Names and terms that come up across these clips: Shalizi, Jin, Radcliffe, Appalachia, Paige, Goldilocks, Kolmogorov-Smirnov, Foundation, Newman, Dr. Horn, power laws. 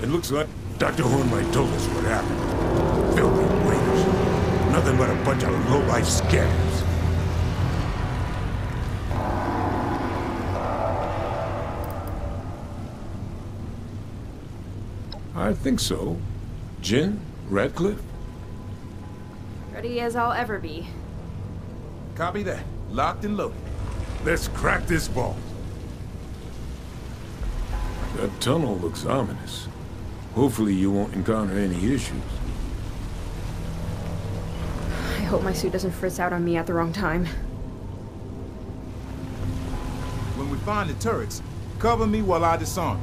It looks like Dr. Horn might told us what happened. Filthy waiters. Nothing but a bunch of low-life scammers. I think so. Jin? Radcliffe? Ready as I'll ever be. Copy that. Locked and loaded. Let's crack this vault. That tunnel looks ominous. Hopefully you won't encounter any issues. I hope my suit doesn't frizz out on me at the wrong time. When we find the turrets, cover me while I disarm.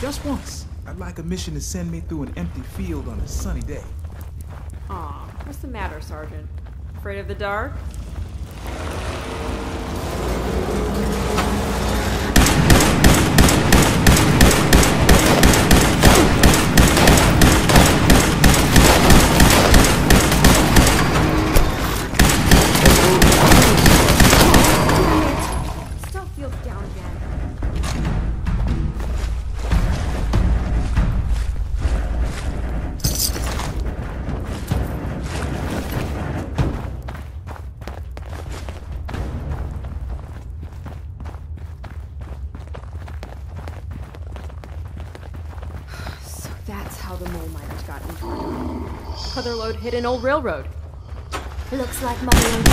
Just once, I'd like a mission to send me through an empty field on a sunny day. Aw, what's the matter, Sergeant? Afraid of the dark? Hit an old railroad. Looks like my own.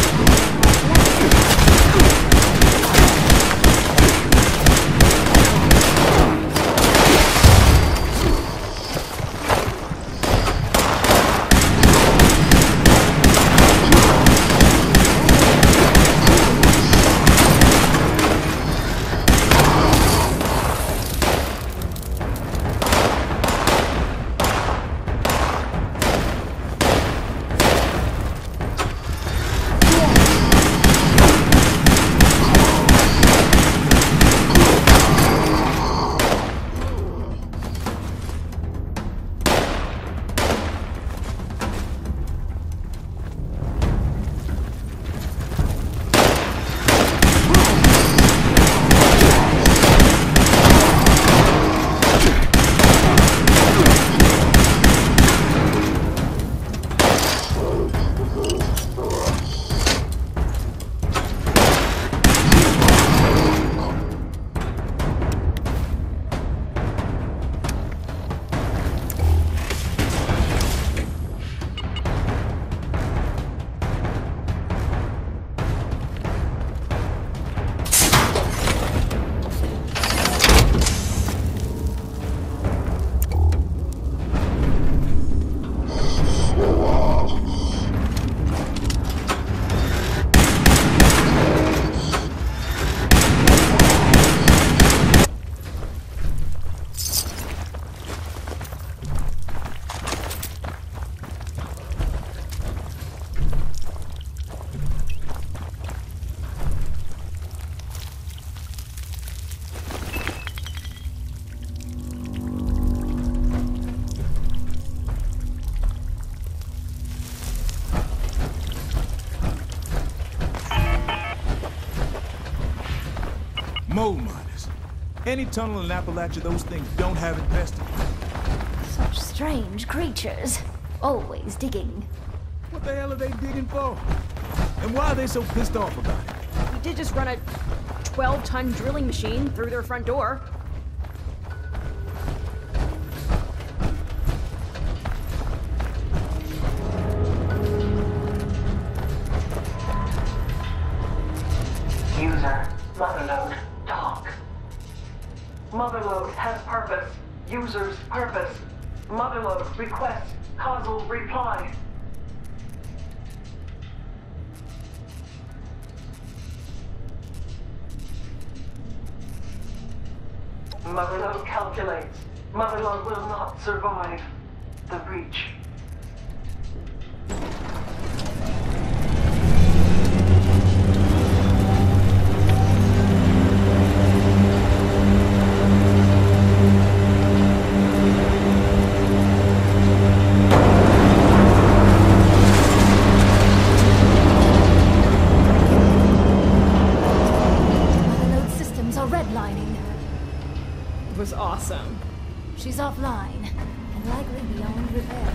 Any tunnel in Appalachia those things don't have invested. Such strange creatures. Always digging. What the hell are they digging for? And why are they so pissed off about it? We did just run a 12-ton drilling machine through their front door. User, motherlode, talk. Motherlode has purpose. User's purpose. Motherlode requests causal reply. Motherlode calculates. Motherlode will not survive the breach. Awesome. She's offline and likely beyond repair.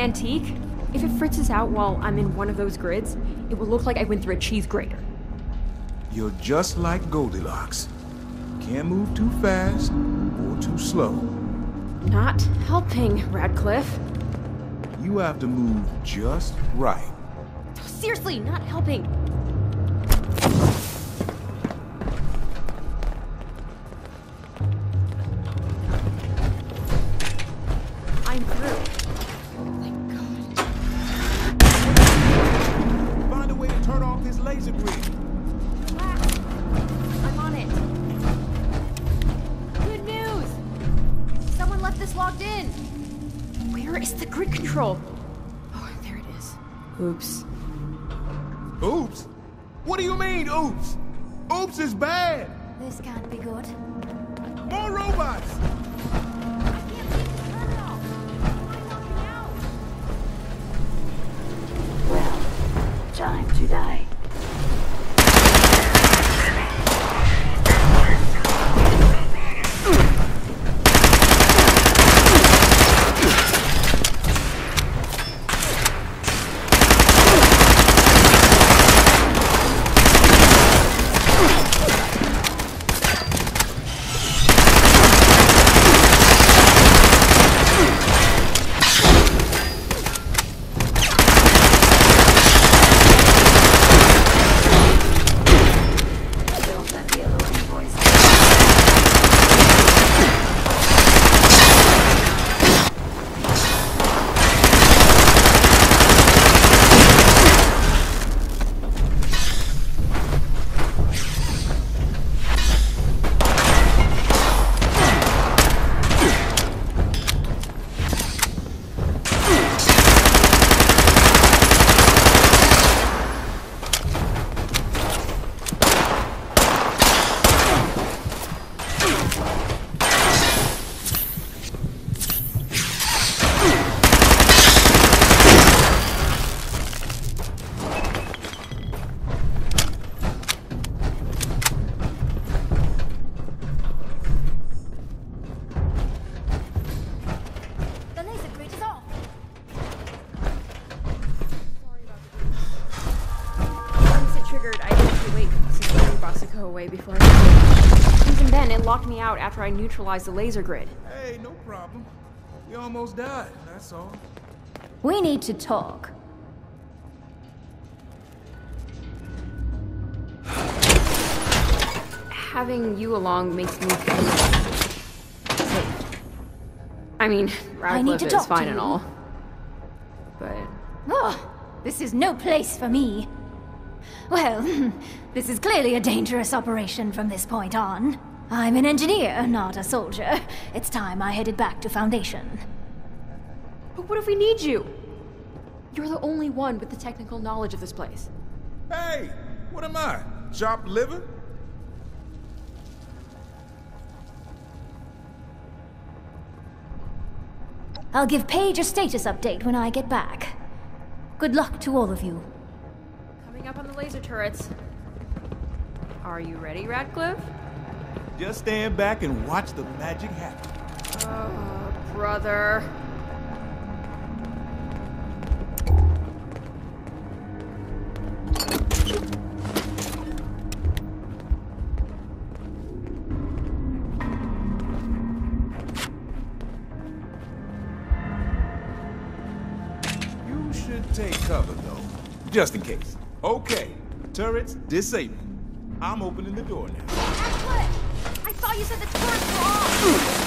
Antique? If it fritzes out while I'm in one of those grids, it will look like I went through a cheese grater. You're just like Goldilocks. Can't move too fast or too slow. Not helping, Radcliffe. You have to move just right. Seriously, not helping. I'm through. Control. Oh, there it is. Oops. Oops? What do you mean, oops? Oops is bad. This can't be good. More robots! I can't see the terminal. I'm walking out. Well, time to die. away before I could. Even then, it locked me out after I neutralized the laser grid. Hey, no problem. We almost died, that's all. We need to talk. Having you along makes me feel safe. I mean, Radcliffe is fine and all. But... oh, this is no place for me. Well, this is clearly a dangerous operation from this point on. I'm an engineer, not a soldier. It's time I headed back to Foundation. But what if we need you? You're the only one with the technical knowledge of this place. Hey, what am I? Chopped liver? I'll give Paige a status update when I get back. Good luck to all of you. Coming up on the laser turrets. Are you ready, Radcliffe? Just stand back and watch the magic happen. Oh, brother. Take cover, though. Just in case. Okay. Turrets disabled. I'm opening the door now. That's what? I thought you said the turrets were off!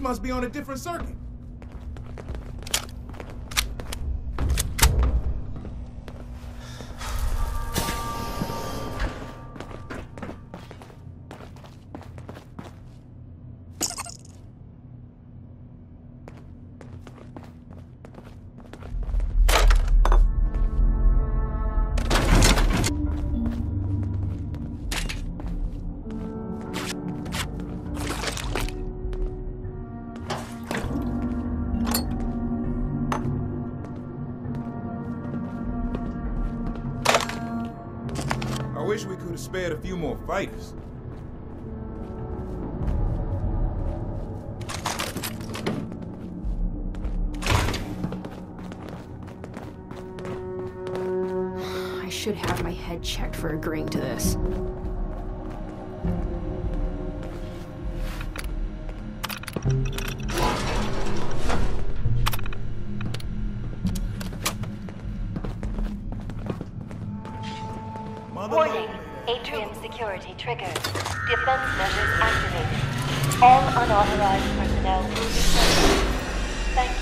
Must be on a different circuit. Spared a few more fighters. should have my head checked for agreeing to this. Warning, atrium security triggered. Defense measures activated. All unauthorized personnel will be searched. Thank you.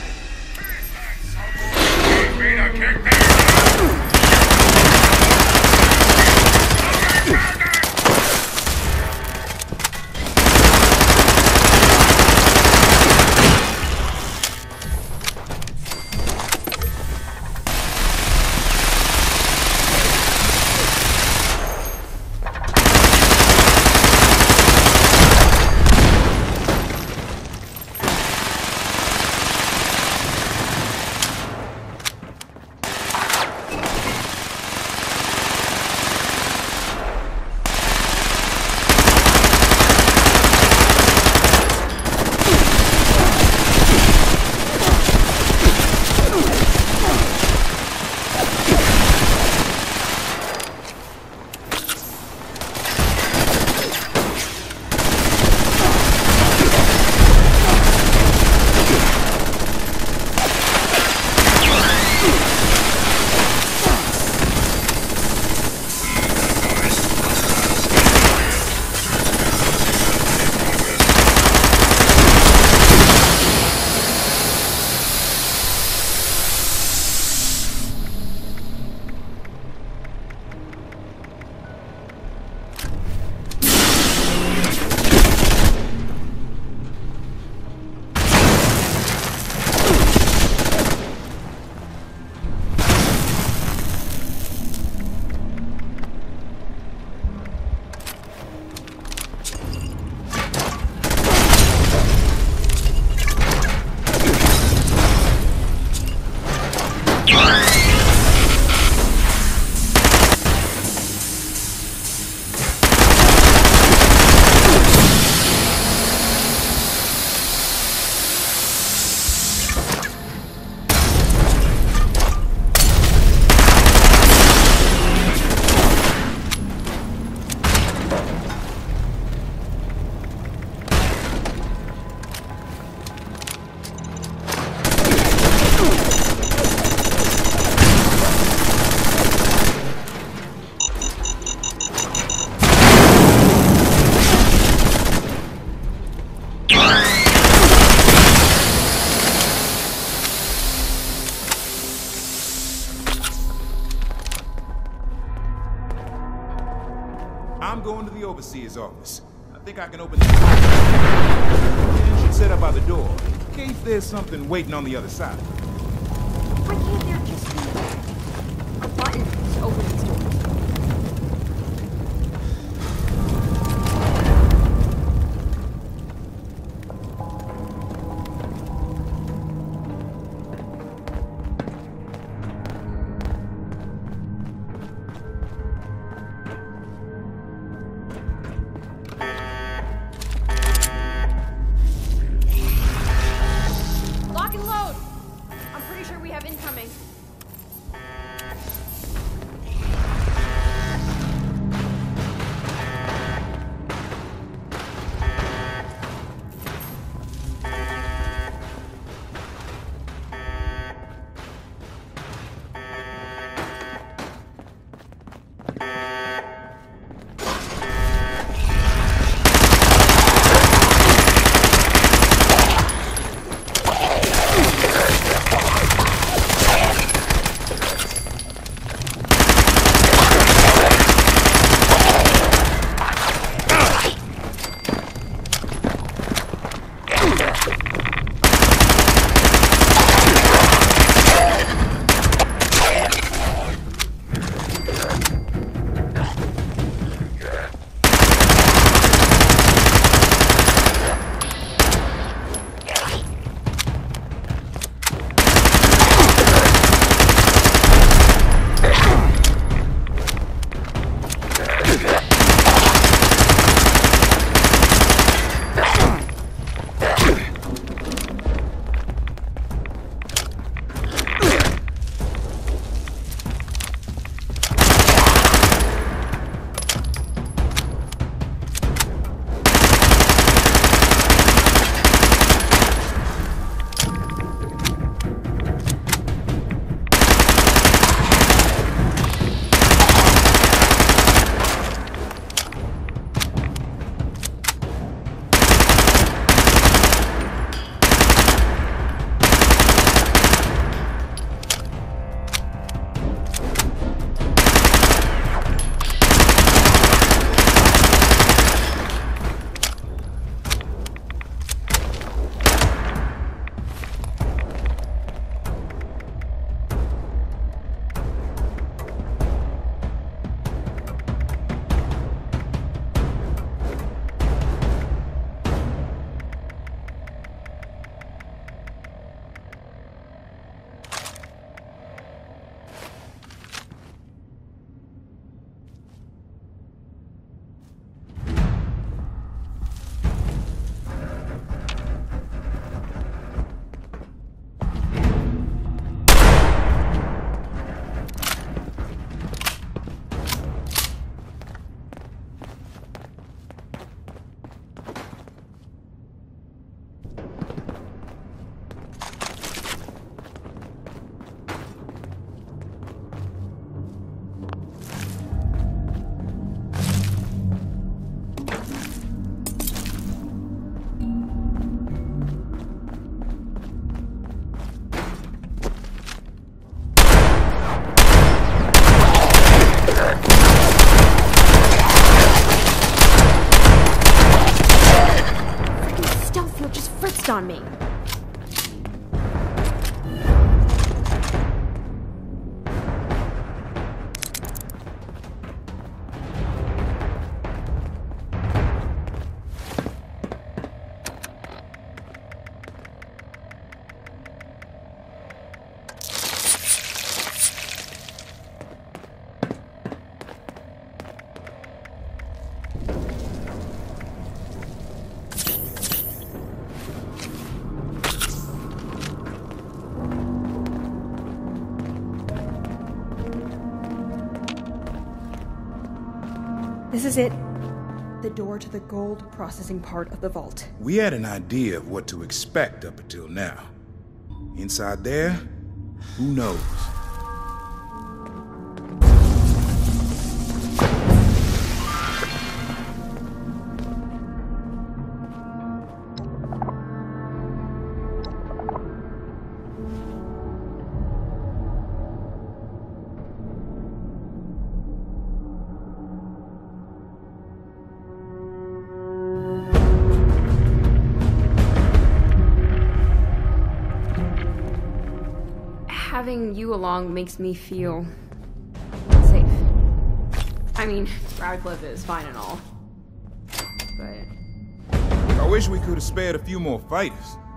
I'm going to the overseer's office. I think I can open the door. Jen should set up by the door, in case there's something waiting on the other side. Why can't there just be a button to open this door? This is it. The door to the gold processing part of the vault. We had an idea of what to expect up until now. Inside there, who knows? Having you along makes me feel safe. I mean, Radcliffe is fine and all, but... I wish we could have spared a few more fighters.